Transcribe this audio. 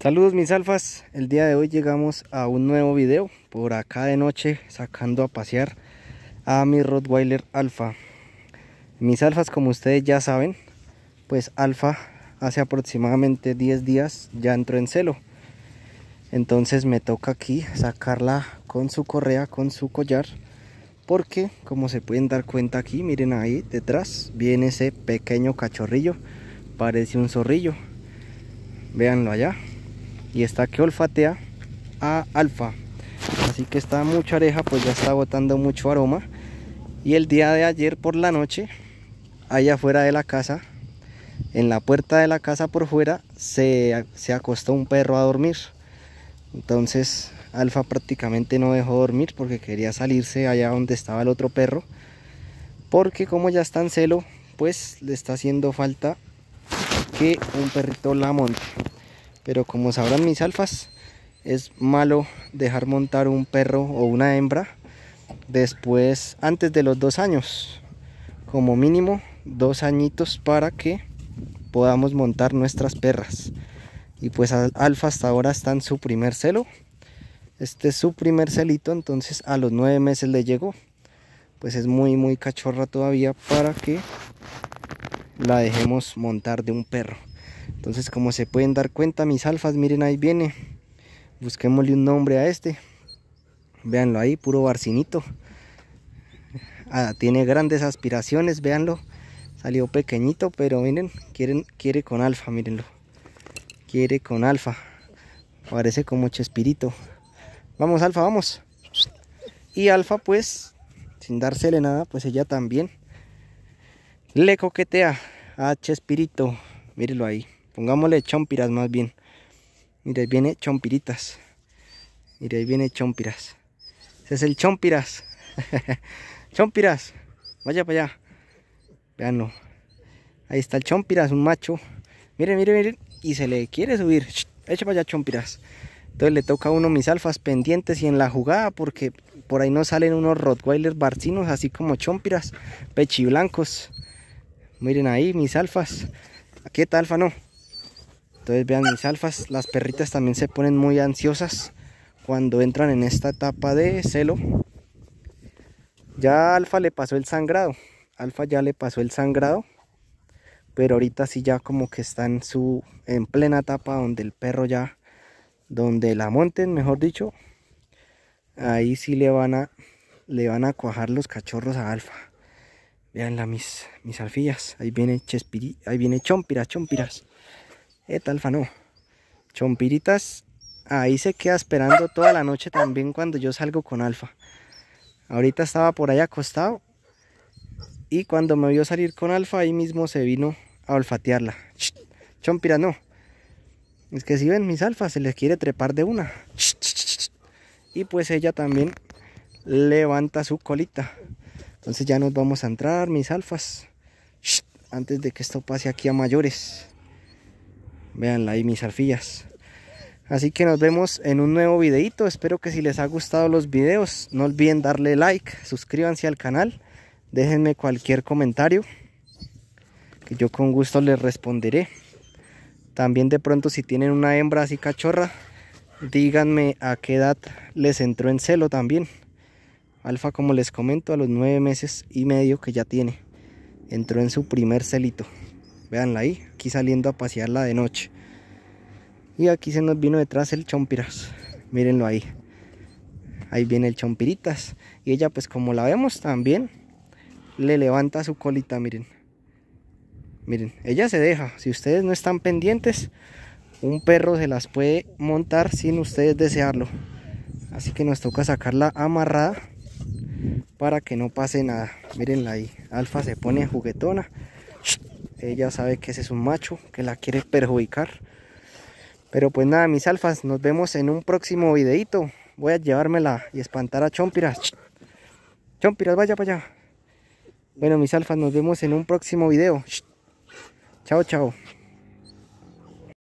Saludos mis alfas, el día de hoy llegamos a un nuevo video por acá de noche sacando a pasear a mi Rottweiler alfa. Mis alfas, como ustedes ya saben, pues alfa hace aproximadamente 10 días ya entró en celo. Entonces me toca aquí sacarla con su correa, con su collar, porque como se pueden dar cuenta aquí, miren ahí detrás, viene ese pequeño cachorrillo, parece un zorrillo, véanlo allá. Y está que olfatea a alfa, así que está mucha oreja, pues ya está botando mucho aroma. Y el día de ayer por la noche, allá afuera de la casa, en la puerta de la casa por fuera, se acostó un perro a dormir. Entonces alfa prácticamente no dejó dormir porque quería salirse allá donde estaba el otro perro, porque como ya está en celo, pues le está haciendo falta que un perrito la monte. Pero como sabrán mis alfas, es malo dejar montar un perro o una hembra después, antes de los 2 años, como mínimo 2 añitos, para que podamos montar nuestras perras. Y pues alfa hasta ahora está en su primer celo, este es su primer celito, entonces a los 9 meses le llegó, pues es muy cachorra todavía para que la dejemos montar de un perro. Entonces, como se pueden dar cuenta mis alfas, miren ahí viene, busquémosle un nombre a este, véanlo ahí, puro barcinito. Tiene grandes aspiraciones, véanlo, salió pequeñito, pero miren, quiere con alfa, mírenlo, quiere con alfa, parece como Chespirito. Vamos alfa, vamos. Y alfa, pues, sin dársele nada, pues ella también le coquetea a Chespirito, mírenlo ahí. Pongámosle chompiras más bien. Mira, ahí viene chompiritas. Mira, ahí viene chompiras. Ese es el chompiras. Chompiras, vaya para allá. Veanlo. Ahí está el chompiras, un macho. Miren, miren, miren. Y se le quiere subir. Echa para allá, chompiras. Entonces le toca a uno mis alfas pendientes y en la jugada, porque por ahí nos salen unos Rottweilers barcinos, así como chompiras, pechiblancos. Miren ahí mis alfas. Aquí está alfa, no. Entonces vean mis alfas, las perritas también se ponen muy ansiosas cuando entran en esta etapa de celo. Ya alfa le pasó el sangrado, pero ahorita sí ya como que está en su plena etapa donde el perro ya, donde la monten, mejor dicho, ahí sí le van a cuajar los cachorros a alfa. Veanla mis alfillas, ahí viene Chespirito, ahí viene chompiras. Alfa no. Chompiritas, ahí se queda esperando toda la noche también cuando yo salgo con alfa. Ahorita estaba por ahí acostado y cuando me vio salir con alfa, ahí mismo se vino a olfatearla. Chompiras no. Es que si ven mis alfas, se les quiere trepar de una. Y pues ella también levanta su colita. Entonces ya nos vamos a entrar mis alfas, antes de que esto pase aquí a mayores. Véanla ahí mis alfillas. Así que nos vemos en un nuevo videito. Espero que si les ha gustado los videos, no olviden darle like, suscríbanse al canal, déjenme cualquier comentario que yo con gusto les responderé. También de pronto si tienen una hembra así cachorra, díganme a qué edad les entró en celo también. Alfa, como les comento, a los 9 meses y medio que ya tiene, entró en su primer celito. Véanla ahí, aquí saliendo a pasearla de noche. Y aquí se nos vino detrás el chompiras. Mírenlo ahí. Ahí viene el chompiritas. Y ella, pues como la vemos también, le levanta su colita, miren. Miren, ella se deja. Si ustedes no están pendientes, un perro se las puede montar sin ustedes desearlo. Así que nos toca sacarla amarrada para que no pase nada. Mírenla ahí, alfa se pone juguetona. Ella sabe que ese es un macho que la quiere perjudicar. Pero pues nada mis alfas, nos vemos en un próximo videito. Voy a llevármela y espantar a chompiras. Chompiras, vaya para allá. Bueno mis alfas, nos vemos en un próximo video. Chao, chao.